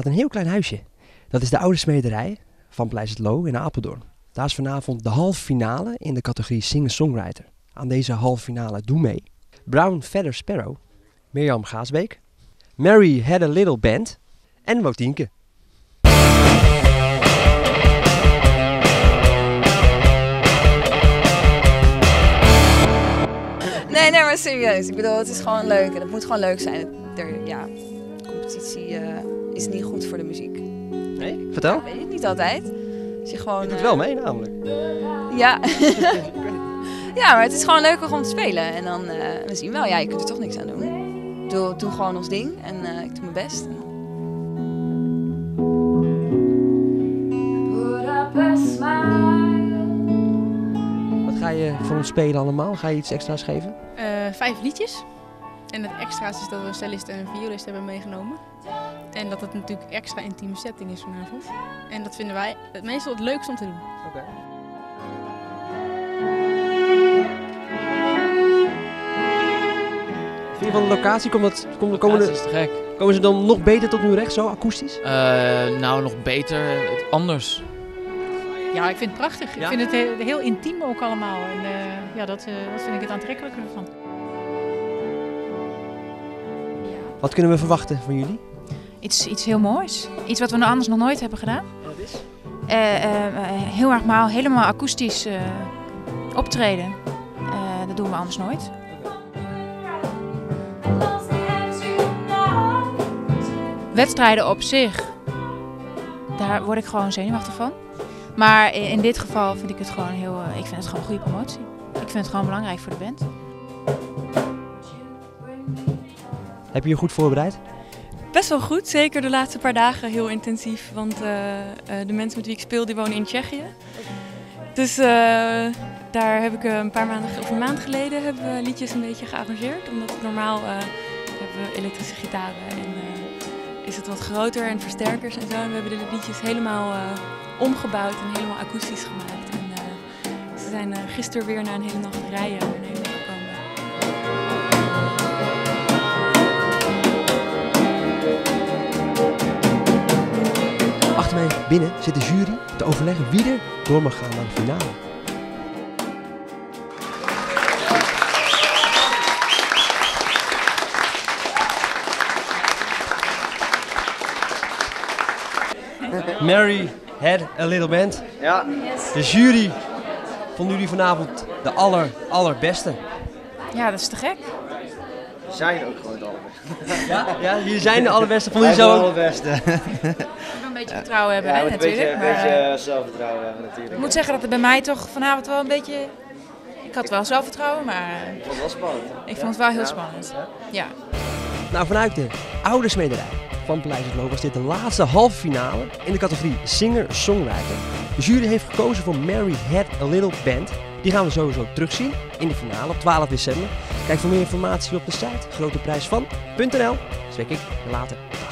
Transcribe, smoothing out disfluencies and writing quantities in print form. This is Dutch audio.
staat een heel klein huisje. Dat is de oude smederij van Paleis het Loo in Apeldoorn. Daar is vanavond de halve finale in de categorie Singer/Songwriter. Aan deze halve finale doe mee Brown Feather Sparrow, Mirjam Gaasbeek, Mary Had A Little Band en Wotienke. Nee, maar serieus. Ik bedoel, het is gewoon leuk en het moet gewoon leuk zijn. Ja, competitie is niet goed voor de muziek. Nee? Vertel. Ja, weet ik niet altijd. Dus je gewoon, je doet wel mee namelijk. Ja. Ja, maar het is gewoon leuker om te spelen. En dan we zien wel, ja, je kunt er toch niks aan doen. Ik doe gewoon ons ding en ik doe mijn best. Wat ga je voor ons spelen allemaal? Ga je iets extra's geven? 5 liedjes. En het extra's is dat we een cellist en een violist hebben meegenomen. En dat het natuurlijk extra intieme setting is vanavond. En dat vinden wij het meestal het leukst om te doen. Okay. Vind je van de locatie, is te gek. Komen ze dan nog beter tot nu recht, zo akoestisch? Nou, nog beter, anders. Ja, ik vind het prachtig. Ja? Ik vind het heel intiem ook allemaal. En, ja, dat vind ik het aantrekkelijker van. Wat kunnen we verwachten van jullie? Iets heel moois. Iets wat we anders nog nooit hebben gedaan. Dat is? Heel erg maar helemaal akoestisch optreden. Dat doen we anders nooit. Wedstrijden op zich, daar word ik gewoon zenuwachtig van. Maar in dit geval vind ik het gewoon een goede promotie. Ik vind het gewoon belangrijk voor de band. Heb je je goed voorbereid? Best wel goed, zeker de laatste paar dagen heel intensief. Want de mensen met wie ik speel, die wonen in Tsjechië. Dus daar heb ik een maand geleden hebben we liedjes een beetje gearrangeerd. Omdat normaal hebben we elektrische gitaren en is het wat groter en versterkers en zo. En we hebben de liedjes helemaal omgebouwd en helemaal akoestisch gemaakt. En ze zijn gisteren weer na een hele nacht rijden naar Nederland gekomen. Achter mij binnen zit de jury te overleggen wie er door mag gaan naar de finale. Mary Had A Little Band. Ja. De jury vonden jullie vanavond de allerbeste. Ja, dat is te gek. We zijn ook gewoon de allerbeste. Ja, jullie zijn de allerbeste. Vonden jullie zo? De allerbeste. Een beetje vertrouwen hebben, hè, natuurlijk. Een beetje zelfvertrouwen hebben, natuurlijk. Ik moet zeggen dat het bij mij toch vanavond wel een beetje... Ik had wel zelfvertrouwen, maar... Ik vond het wel spannend. Ik vond het wel heel spannend, ja. Nou, vanuit de oude smederij van Paleis het Loo was dit de laatste halve finale in de categorie Singer-Songwriter. De jury heeft gekozen voor Mary Had A Little Band. Die gaan we sowieso terugzien in de finale op 12 december. Kijk voor meer informatie op de site groteprijsvan.nl. Trek ik later.